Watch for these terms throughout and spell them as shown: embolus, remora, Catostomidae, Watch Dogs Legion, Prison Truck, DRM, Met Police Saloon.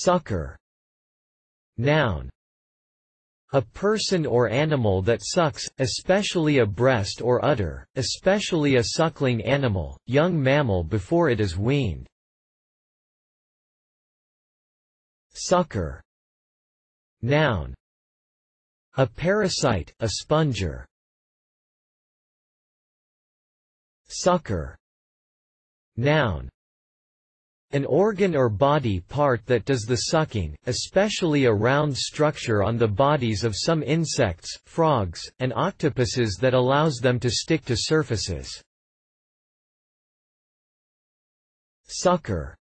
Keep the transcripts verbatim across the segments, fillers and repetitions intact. Sucker. Noun. A person or animal that sucks, especially a breast or udder, especially a suckling animal, young mammal before it is weaned. Sucker. Noun. A parasite, a sponger. Sucker. Noun. An organ or body part that does the sucking, especially a round structure on the bodies of some insects, frogs, and octopuses that allows them to stick to surfaces. Sucker.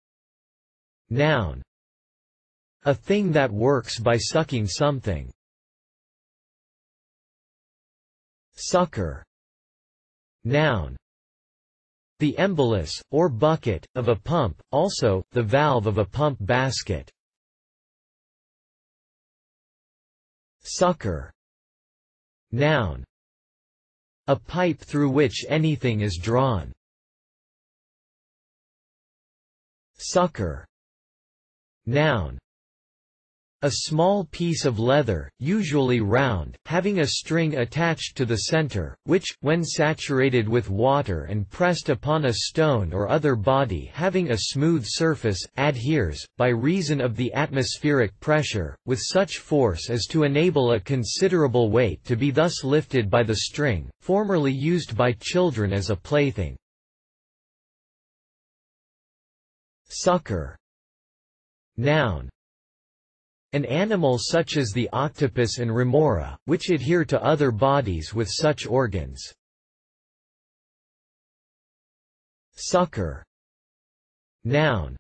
Noun. A thing that works by sucking something. Sucker. Noun. The embolus, or bucket, of a pump, also, the valve of a pump basket. Sucker. Noun. A pipe through which anything is drawn. Sucker. Noun. A small piece of leather, usually round, having a string attached to the center, which, when saturated with water and pressed upon a stone or other body having a smooth surface, adheres, by reason of the atmospheric pressure, with such force as to enable a considerable weight to be thus lifted by the string, formerly used by children as a plaything. Sucker. Noun. An animal such as the octopus and remora, which adhere to other bodies with such organs. Sucker. Noun.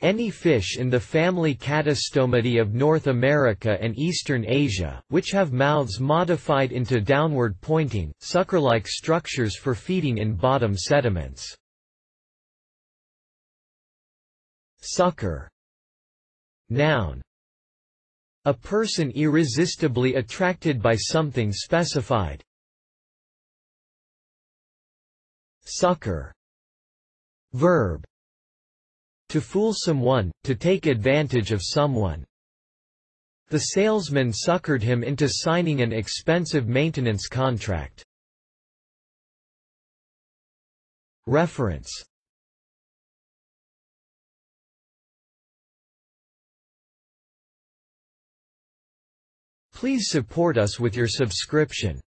Any fish in the family Catostomidae of North America and Eastern Asia, which have mouths modified into downward-pointing, sucker-like structures for feeding in bottom sediments. Sucker. Noun. A person irresistibly attracted by something specified. Sucker. Verb. To fool someone, to take advantage of someone. The salesman suckered him into signing an expensive maintenance contract. Reference. Please support us with your subscription.